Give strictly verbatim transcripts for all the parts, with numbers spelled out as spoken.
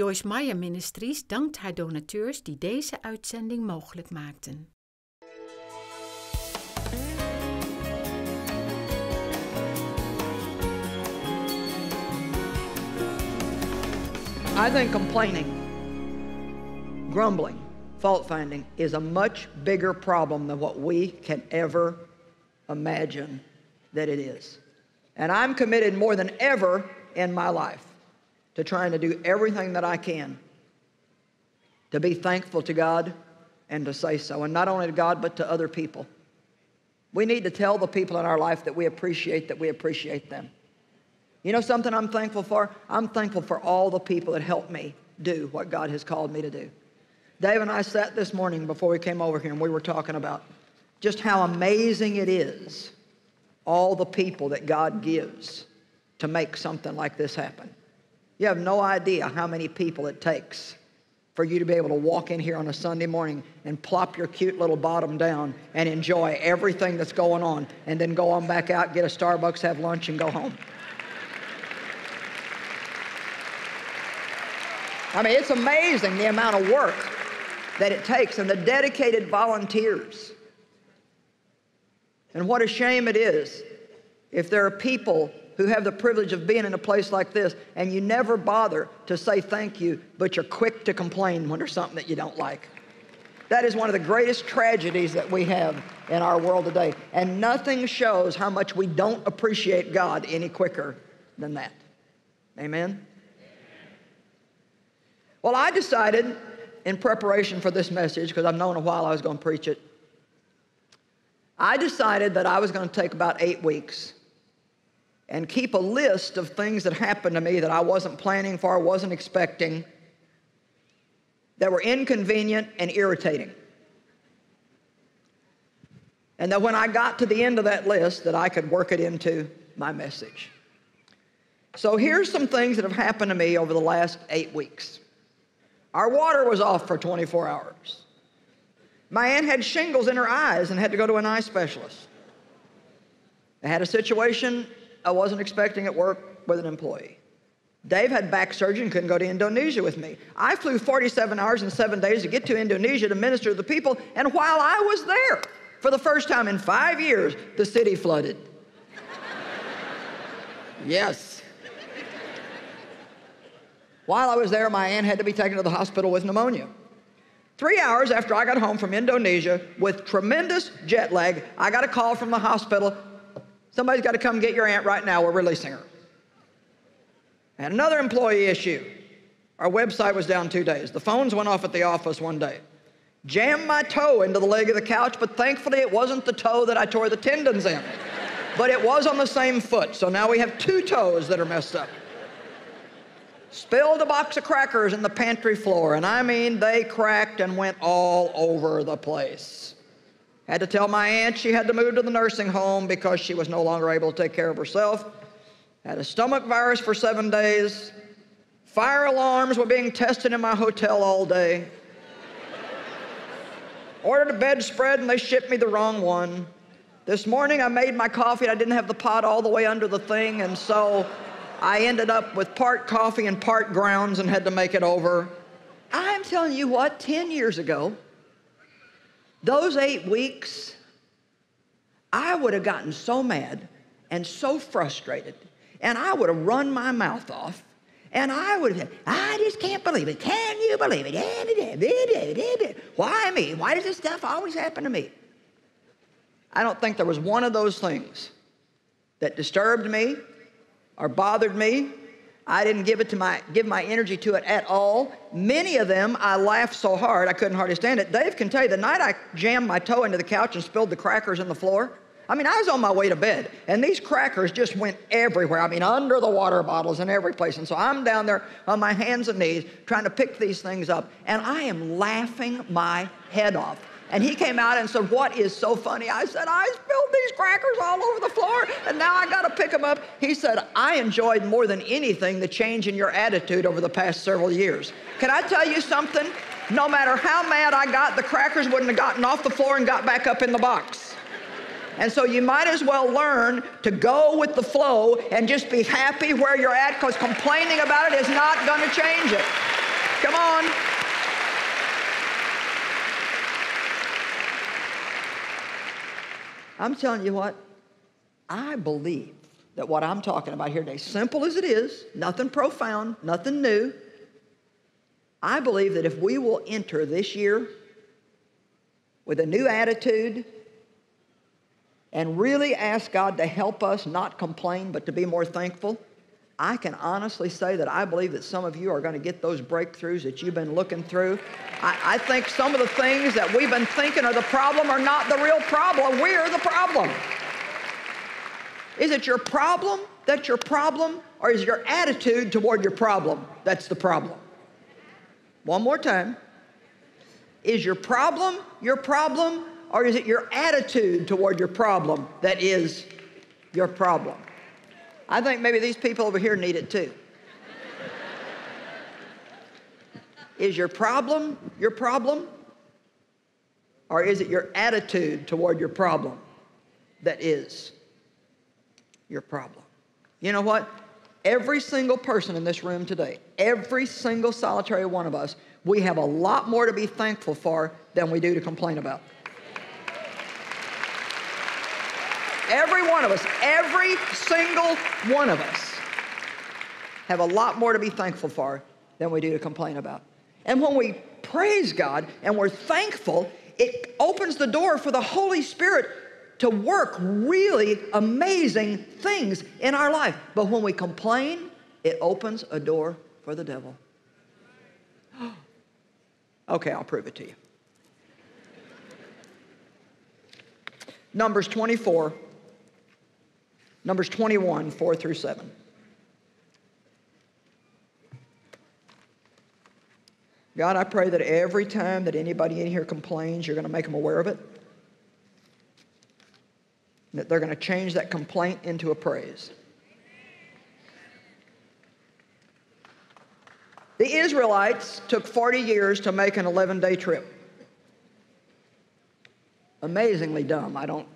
Joyce Meyer Ministries dankt haar donateurs die deze uitzending mogelijk maakten. I think complaining, grumbling, fault-finding is a much bigger problem than what we can ever imagine that it is. And I'm committed more than ever in my life to trying to do everything that I can to be thankful to God and to say so. And not only to God, but to other people. We need to tell the people in our life that we appreciate, that we appreciate them. You know something I'm thankful for? I'm thankful for all the people that helped me do what God has called me to do. Dave and I sat this morning before we came over here and we were talking about just how amazing it is, all the people that God gives to make something like this happen. You have no idea how many people it takes for you to be able to walk in here on a Sunday morning and plop your cute little bottom down and enjoy everything that's going on and then go on back out, get a Starbucks, have lunch, and go home. I mean, it's amazing the amount of work that it takes and the dedicated volunteers. And what a shame it is if there are people who have the privilege of being in a place like this and you never bother to say thank you, but you're quick to complain when there's something that you don't like. That is one of the greatest tragedies that we have in our world today. And nothing shows how much we don't appreciate God any quicker than that. Amen? Well, I decided in preparation for this message, because I've known a while I was going to preach it, I decided that I was going to take about eight weeks and keep a list of things that happened to me that I wasn't planning for, wasn't expecting, that were inconvenient and irritating. And that when I got to the end of that list, that I could work it into my message. So here's some things that have happened to me over the last eight weeks. Our water was off for twenty-four hours. My aunt had shingles in her eyes and had to go to an eye specialist. I had a situation I wasn't expecting at work with an employee. Dave had back surgery and couldn't go to Indonesia with me. I flew forty-seven hours and seven days to get to Indonesia to minister to the people, and while I was there, for the first time in five years, the city flooded. Yes. While I was there, my aunt had to be taken to the hospital with pneumonia. Three hours after I got home from Indonesia, with tremendous jet lag, I got a call from the hospital. Somebody's got to come get your aunt right now. We're releasing her. And another employee issue. Our website was down two days. The phones went off at the office one day. Jammed my toe into the leg of the couch, but thankfully it wasn't the toe that I tore the tendons in. But it was on the same foot, so now we have two toes that are messed up. Spilled a box of crackers in the pantry floor, and I mean, they cracked and went all over the place. Had to tell my aunt she had to move to the nursing home because she was no longer able to take care of herself. Had a stomach virus for seven days. Fire alarms were being tested in my hotel all day. Ordered a bedspread, and they shipped me the wrong one. This morning, I made my coffee, and I didn't have the pot all the way under the thing, and so I ended up with part coffee and part grounds and had to make it over. I'm telling you what, ten years ago, those eight weeks, I would have gotten so mad and so frustrated, and I would have run my mouth off, and I would have said, I just can't believe it. Can you believe it? Why me? Why does this stuff always happen to me? I don't think there was one of those things that disturbed me or bothered me. I didn't give it to my, give my energy to it at all. Many of them, I laughed so hard, I couldn't hardly stand it. Dave can tell you, the night I jammed my toe into the couch and spilled the crackers in the floor, I mean, I was on my way to bed, and these crackers just went everywhere. I mean, under the water bottles and every place. And so I'm down there on my hands and knees trying to pick these things up, and I am laughing my head off. And he came out and said, what is so funny? I said, I spilled these crackers all over the floor, and now I got to pick them up. He said, I enjoyed more than anything the change in your attitude over the past several years. Can I tell you something? No matter how mad I got, the crackers wouldn't have gotten off the floor and got back up in the box. And so you might as well learn to go with the flow and just be happy where you're at, because complaining about it is not going to change it. Come on. I'm telling you what, I believe that what I'm talking about here today, simple as it is, nothing profound, nothing new, I believe that if we will enter this year with a new attitude and really ask God to help us not complain but to be more thankful, I can honestly say that I believe that some of you are going to get those breakthroughs that you've been looking through. I, I think some of the things that we've been thinking are the problem are not the real problem. We're the problem. Is it your problem that's your problem, or is your attitude toward your problem that's the problem? One more time. Is your problem your problem, or is it your attitude toward your problem that is your problem? I think maybe these people over here need it too. Is your problem your problem, or is it your attitude toward your problem that is your problem? You know what? Every single person in this room today, every single solitary one of us, we have a lot more to be thankful for than we do to complain about. Every one of us, every single one of us have a lot more to be thankful for than we do to complain about. And when we praise God and we're thankful, it opens the door for the Holy Spirit to work really amazing things in our life. But when we complain, it opens a door for the devil. Okay, I'll prove it to you. Numbers twenty-four. Numbers twenty-one, four through seven. God, I pray that every time that anybody in here complains, you're going to make them aware of it. That they're going to change that complaint into a praise. The Israelites took forty years to make an eleven-day trip. Amazingly dumb, I don't...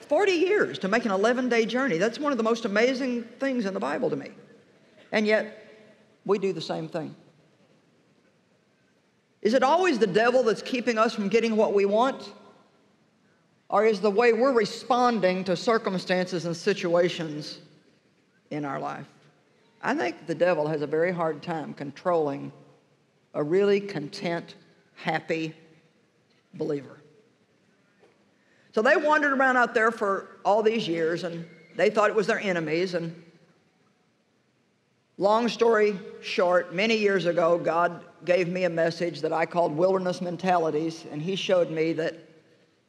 forty years to make an eleven-day journey. That's one of the most amazing things in the Bible to me. And yet, we do the same thing. Is it always the devil that's keeping us from getting what we want? Or is the way we're responding to circumstances and situations in our life? I think the devil has a very hard time controlling a really content, happy believer. So they wandered around out there for all these years, and they thought it was their enemies. And long story short, many years ago, God gave me a message that I called Wilderness Mentalities, and he showed me that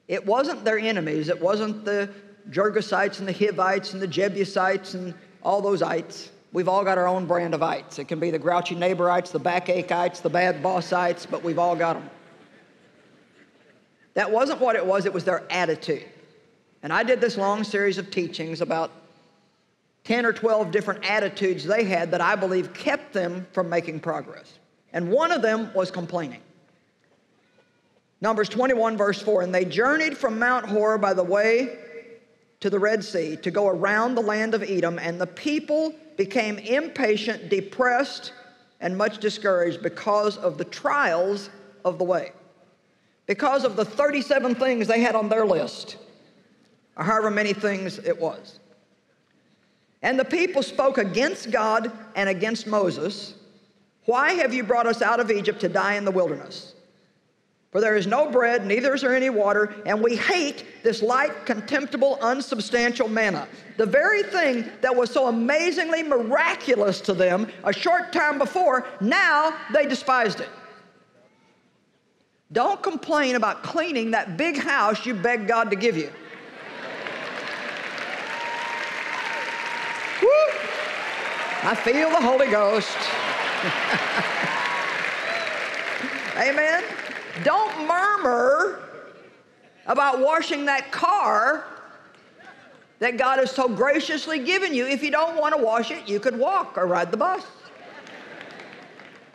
it wasn't their enemies. It wasn't the Jergasites and the Hivites and the Jebusites and all those ites. We've all got our own brand of ites. It can be the grouchy neighborites, the backache-ites, the bad bossites, but we've all got them. That wasn't what it was. It was their attitude. And I did this long series of teachings about ten or twelve different attitudes they had that I believe kept them from making progress. And one of them was complaining. Numbers twenty-one, verse four, and they journeyed from Mount Hor by the way to the Red Sea to go around the land of Edom, and the people became impatient, depressed, and much discouraged because of the trials of the way, because of the thirty-seven things they had on their list, or however many things it was. And the people spoke against God and against Moses, "Why have you brought us out of Egypt to die in the wilderness? For there is no bread, neither is there any water, and we hate this light, contemptible, unsubstantial manna." The very thing that was so amazingly miraculous to them a short time before, now they despised it. Don't complain about cleaning that big house you begged God to give you. Woo! I feel the Holy Ghost. Amen. Don't murmur about washing that car that God has so graciously given you. If you don't want to wash it, you could walk or ride the bus,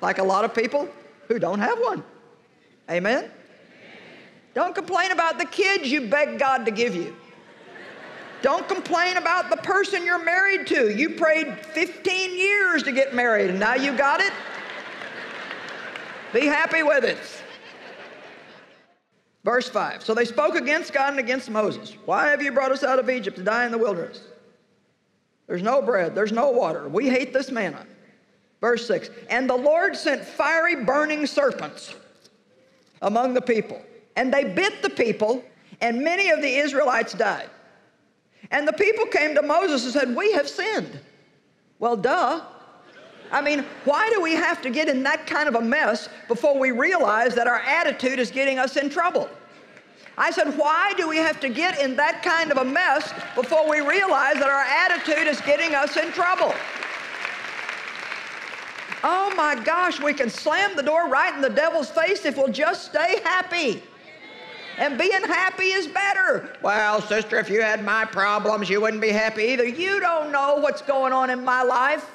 like a lot of people who don't have one. Amen? Amen. Don't complain about the kids you beg God to give you. Don't complain about the person you're married to. You prayed fifteen years to get married, and now you got it. Be happy with it. Verse five, so they spoke against God and against Moses. Why have you brought us out of Egypt to die in the wilderness? There's no bread, there's no water. We hate this manna. Verse six, and the Lord sent fiery burning serpents among the people, and they bit the people, and many of the Israelites died. And the people came to Moses and said, we have sinned. Well, duh. I mean, why do we have to get in that kind of a mess before we realize that our attitude is getting us in trouble? I said, why do we have to get in that kind of a mess before we realize that our attitude is getting us in trouble? Oh my gosh, we can slam the door right in the devil's face if we'll just stay happy. And being happy is better. Well, sister, if you had my problems, you wouldn't be happy either. You don't know what's going on in my life.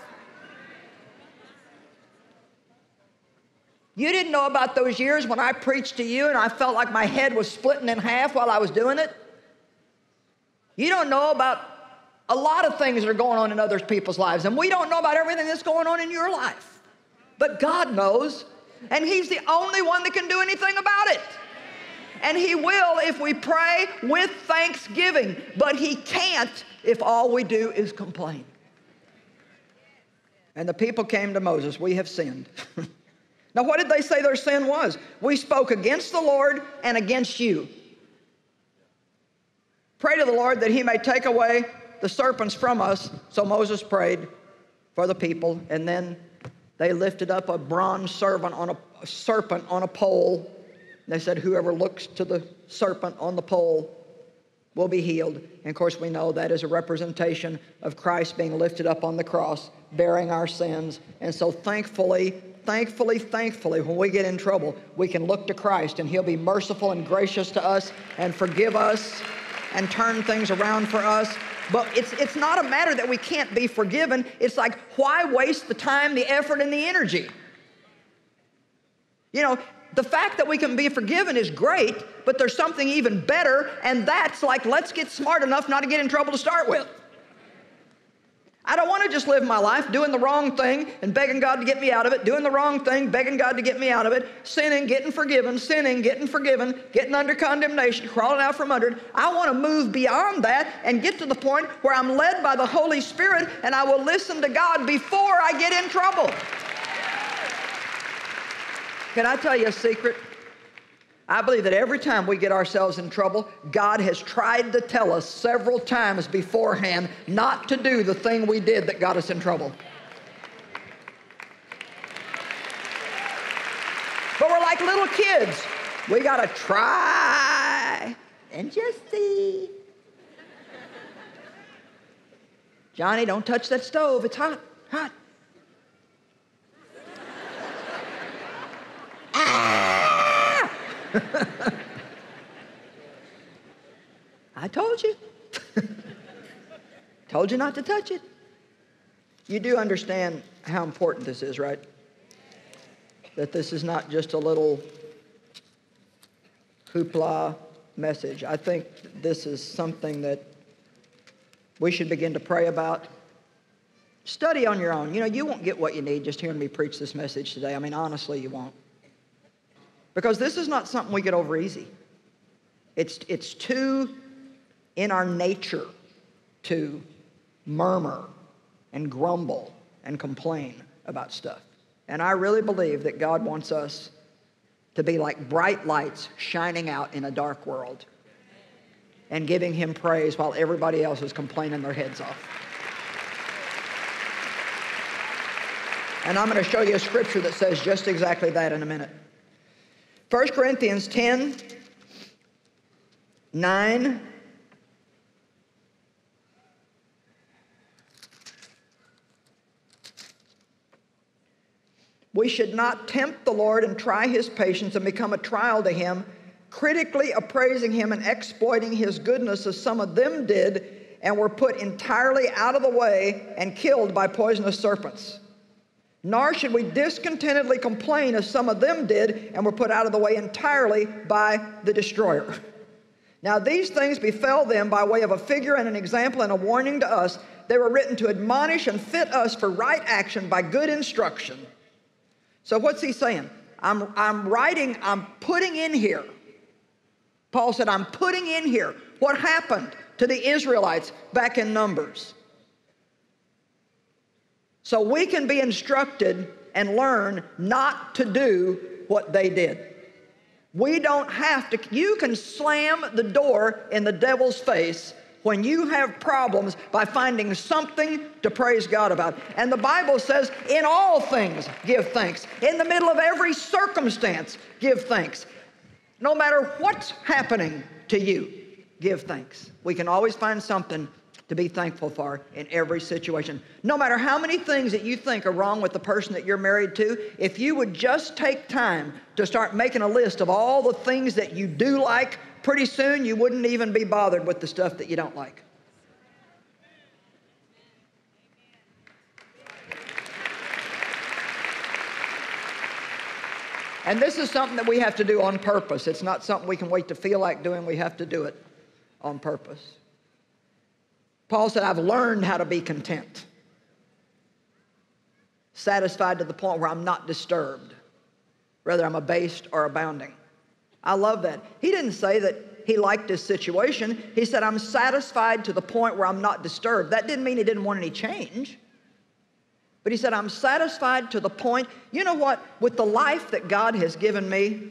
You didn't know about those years when I preached to you and I felt like my head was splitting in half while I was doing it. You don't know about a lot of things that are going on in other people's lives, and we don't know about everything that's going on in your life. But God knows, and He's the only one that can do anything about it. And He will if we pray with thanksgiving, but He can't if all we do is complain. And the people came to Moses, we have sinned. Now, what did they say their sin was? We spoke against the Lord and against you. Pray to the Lord that He may take away the serpents from us. So Moses prayed for the people, and then they lifted up a bronze serpent on a, a serpent on a pole. They said, whoever looks to the serpent on the pole will be healed. And of course, we know that is a representation of Christ being lifted up on the cross, bearing our sins. And so thankfully, thankfully, thankfully, when we get in trouble, we can look to Christ, and He'll be merciful and gracious to us and forgive us and turn things around for us. But it's, it's not a matter that we can't be forgiven. It's like, why waste the time, the effort, and the energy? You know, the fact that we can be forgiven is great, but there's something even better, and that's like, let's get smart enough not to get in trouble to start with. I don't want to just live my life doing the wrong thing and begging God to get me out of it, doing the wrong thing, begging God to get me out of it, sinning, getting forgiven, sinning, getting forgiven, getting under condemnation, crawling out from under it. I want to move beyond that and get to the point where I'm led by the Holy Spirit, and I will listen to God before I get in trouble. Can I tell you a secret? I believe that every time we get ourselves in trouble, God has tried to tell us several times beforehand not to do the thing we did that got us in trouble. But we're like little kids. We gotta try and just see. Johnny, don't touch that stove. It's hot, hot. I told you. Told you not to touch it. You do understand how important this is, right? That this is not just a little hoopla message. I think this is something that we should begin to pray about. Study on your own. You know, you won't get what you need just hearing me preach this message today. I mean, honestly, you won't. Because this is not something we get over easy. It's, it's too in our nature to murmur and grumble and complain about stuff. And I really believe that God wants us to be like bright lights shining out in a dark world and giving Him praise while everybody else is complaining their heads off. And I'm going to show you a scripture that says just exactly that in a minute. First Corinthians ten, nine. We should not tempt the Lord and try His patience and become a trial to Him, critically appraising Him and exploiting His goodness as some of them did and were put entirely out of the way and killed by poisonous serpents. Nor should we discontentedly complain as some of them did and were put out of the way entirely by the destroyer. Now these things befell them by way of a figure and an example and a warning to us. They were written to admonish and fit us for right action by good instruction. So what's he saying? I'm, I'm writing, I'm putting in here. Paul said, I'm putting in here what happened to the Israelites back in Numbers. So we can be instructed and learn not to do what they did. We don't have to. You can slam the door in the devil's face when you have problems by finding something to praise God about. And the Bible says, in all things give thanks. In the middle of every circumstance, give thanks. No matter what's happening to you, give thanks. We can always find something to be thankful for in every situation. No matter how many things that you think are wrong with the person that you're married to, if you would just take time to start making a list of all the things that you do like, pretty soon you wouldn't even be bothered with the stuff that you don't like. And this is something that we have to do on purpose. It's not something we can wait to feel like doing. We have to do it on purpose. Paul said, I've learned how to be content, satisfied to the point where I'm not disturbed, whether I'm abased or abounding. I love that. He didn't say that he liked his situation. He said, I'm satisfied to the point where I'm not disturbed. That didn't mean he didn't want any change. But he said, I'm satisfied to the point, you know what, with the life that God has given me,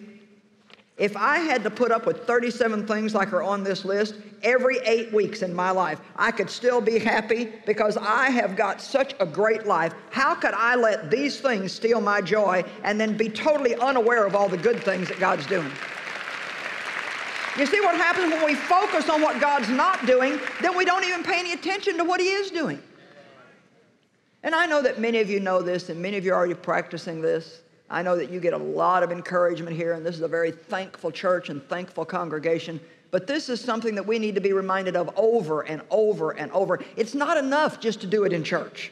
if I had to put up with thirty-seven things like are on this list every eight weeks in my life, I could still be happy because I have got such a great life. How could I let these things steal my joy and then be totally unaware of all the good things that God's doing? You see what happens when we focus on what God's not doing, then we don't even pay any attention to what he is doing. And I know that many of you know this, and many of you are already practicing this. I know that you get a lot of encouragement here, and this is a very thankful church and thankful congregation, but this is something that we need to be reminded of over and over and over. It's not enough just to do it in church.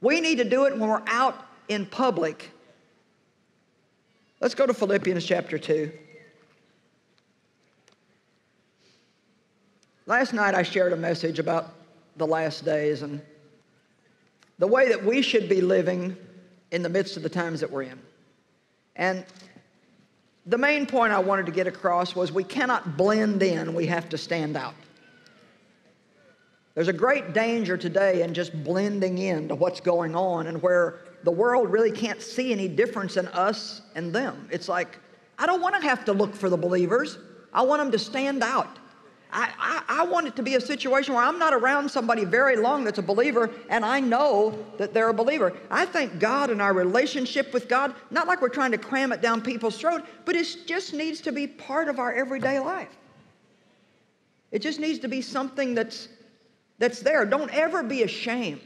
We need to do it when we're out in public. Let's go to Philippians chapter two. Last night I shared a message about the last days and the way that we should be living in the midst of the times that we're in. And the main point I wanted to get across was we cannot blend in, we have to stand out. There's a great danger today in just blending in to what's going on and where the world really can't see any difference in us and them. It's like, I don't want to have to look for the believers. I want them to stand out. I, I, I want it to be a situation where I'm not around somebody very long that's a believer, and I know that they're a believer. I thank God and our relationship with God, not like we're trying to cram it down people's throat, but it just needs to be part of our everyday life. It just needs to be something that's, that's there. Don't ever be ashamed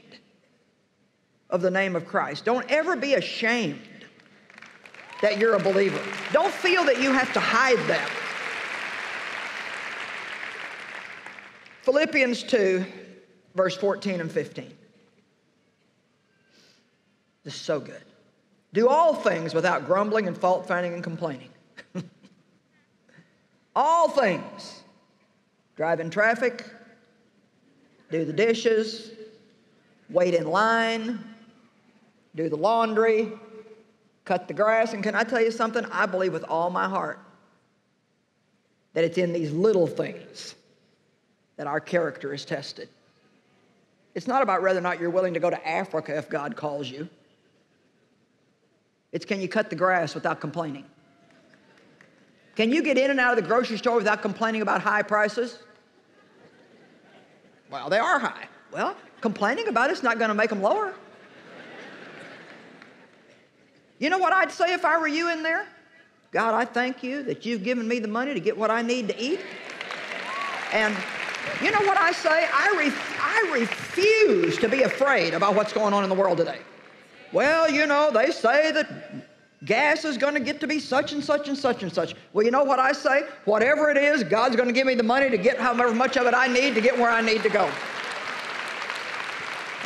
of the name of Christ. Don't ever be ashamed that you're a believer. Don't feel that you have to hide that. Philippians two, verse fourteen and fifteen. This is so good. Do all things without grumbling and fault finding and complaining. All things. Drive in traffic, do the dishes, wait in line, do the laundry, cut the grass. And can I tell you something? I believe with all my heart that it's in these little things that our character is tested. It's not about whether or not you're willing to go to Africa if God calls you. It's can you cut the grass without complaining? Can you get in and out of the grocery store without complaining about high prices? Well, they are high. Well, complaining about it's not going to make them lower. You know what I'd say if I were you in there? God, I thank you that you've given me the money to get what I need to eat. And you know what I say? I, ref I refuse to be afraid about what's going on in the world today. Well, you know, they say that gas is going to get to be such and such and such and such. Well, you know what I say? Whatever it is, God's going to give me the money to get however much of it I need to get where I need to go.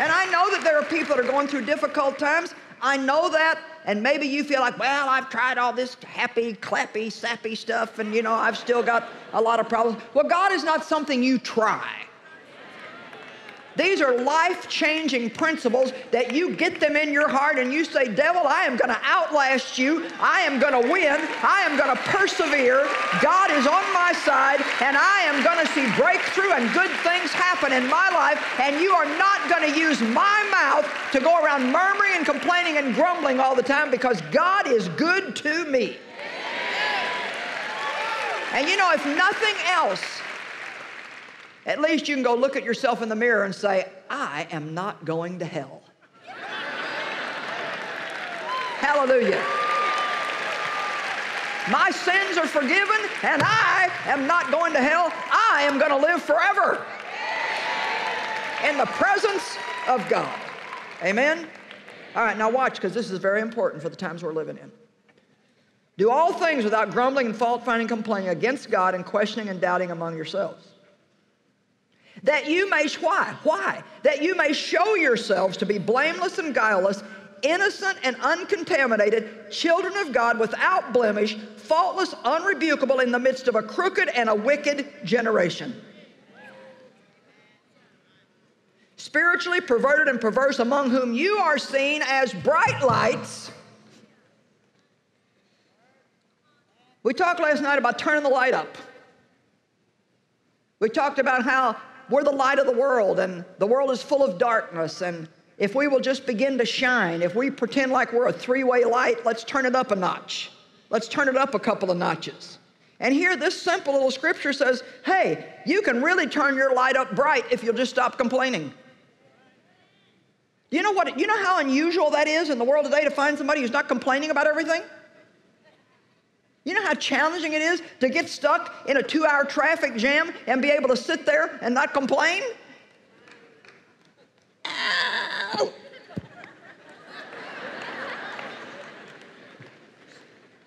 And I know that there are people that are going through difficult times. I know that, And maybe you feel like, well, I've tried all this happy, clappy, sappy stuff, and, you know, I've still got a lot of problems. Well, God is not something you try. These are life-changing principles that you get them in your heart and you say, devil, I am going to outlast you. I am going to win. I am going to persevere. God is on my side, and I am going to see breakthrough and good things happen in my life, and you are not going to use my mouth to go around murmuring and complaining and grumbling all the time, because God is good to me. And you know, if nothing else, at least you can go look at yourself in the mirror and say, I am not going to hell. Hallelujah. My sins are forgiven, and I am not going to hell. I am going to live forever in the presence of God. Amen? All right, now watch, because this is very important for the times we're living in. Do all things without grumbling and fault-finding, complaining against God, and questioning and doubting among yourselves. That you may, why? Why? That you may show yourselves to be blameless and guileless, innocent and uncontaminated, children of God without blemish, faultless, unrebukable in the midst of a crooked and a wicked generation. Spiritually perverted and perverse, among whom you are seen as bright lights. We talked last night about turning the light up. We talked about how we're the light of the world, and the world is full of darkness, and if we will just begin to shine, if we pretend like we're a three-way light, let's turn it up a notch. Let's turn it up a couple of notches. And here, this simple little scripture says, hey, you can really turn your light up bright if you'll just stop complaining. You know what? You know how unusual that is in the world today to find somebody who's not complaining about everything? You know how challenging it is to get stuck in a two-hour traffic jam and be able to sit there and not complain? Ow.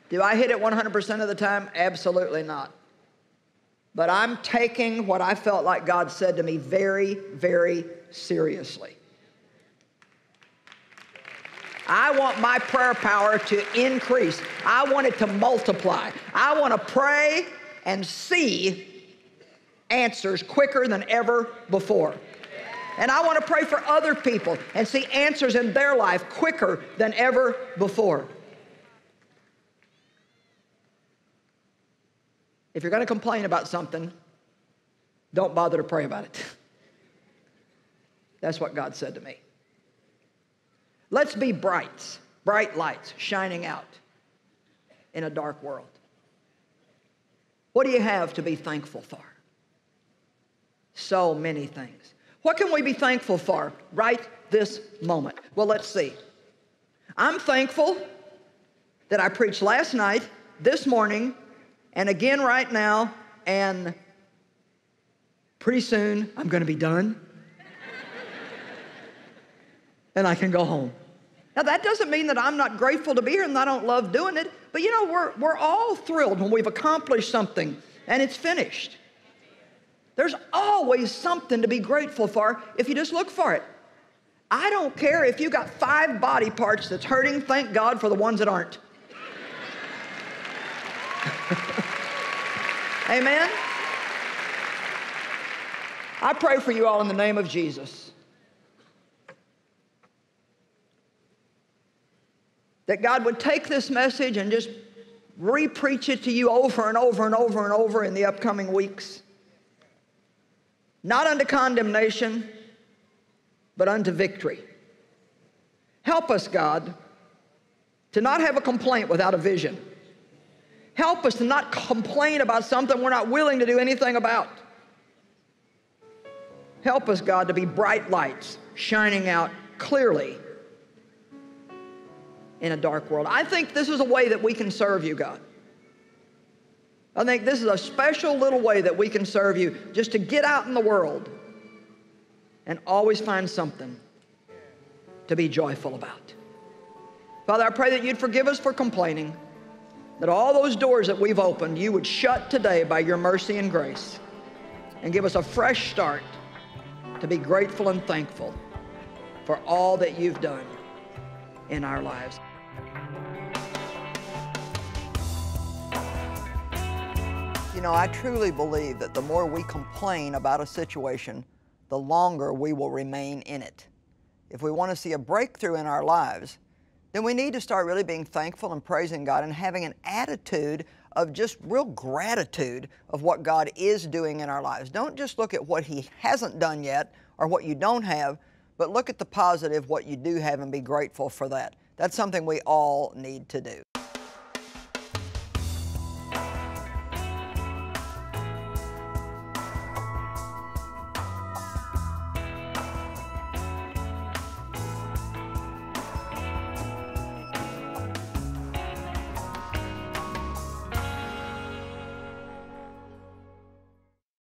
Do I hit it one hundred percent of the time? Absolutely not. But I'm taking what I felt like God said to me very, very seriously. I want my prayer power to increase. I want it to multiply. I want to pray and see answers quicker than ever before. And I want to pray for other people and see answers in their life quicker than ever before. If you're going to complain about something, don't bother to pray about it. That's what God said to me. Let's be brights, bright lights shining out in a dark world. What do you have to be thankful for? So many things. What can we be thankful for right this moment? Well, let's see. I'm thankful that I preached last night, this morning, and again right now, and pretty soon I'm going to be done. And I can go home. Now, that doesn't mean that I'm not grateful to be here and I don't love doing it, but you know, we're, we're all thrilled when we've accomplished something and it's finished. There's always something to be grateful for if you just look for it. I don't care if you got five body parts that's hurting, thank God for the ones that aren't. Amen? I pray for you all in the name of Jesus, that God would take this message and just re-preach it to you over and over and over and over in the upcoming weeks. Not unto condemnation, but unto victory. Help us, God, to not have a complaint without a vision. Help us to not complain about something we're not willing to do anything about. Help us, God, to be bright lights shining out clearly in a dark world. I think this is a way that we can serve you, God. I think this is a special little way that we can serve you, just to get out in the world and always find something to be joyful about. Father, I pray that you'd forgive us for complaining, that all those doors that we've opened, you would shut today by your mercy and grace, and give us a fresh start to be grateful and thankful for all that you've done in our lives. You know, I truly believe that the more we complain about a situation, the longer we will remain in it. If we want to see a breakthrough in our lives, then we need to start really being thankful and praising God and having an attitude of just real gratitude of what God is doing in our lives. Don't just look at what He hasn't done yet or what you don't have, but look at the positive, what you do have, and be grateful for that. That's something we all need to do.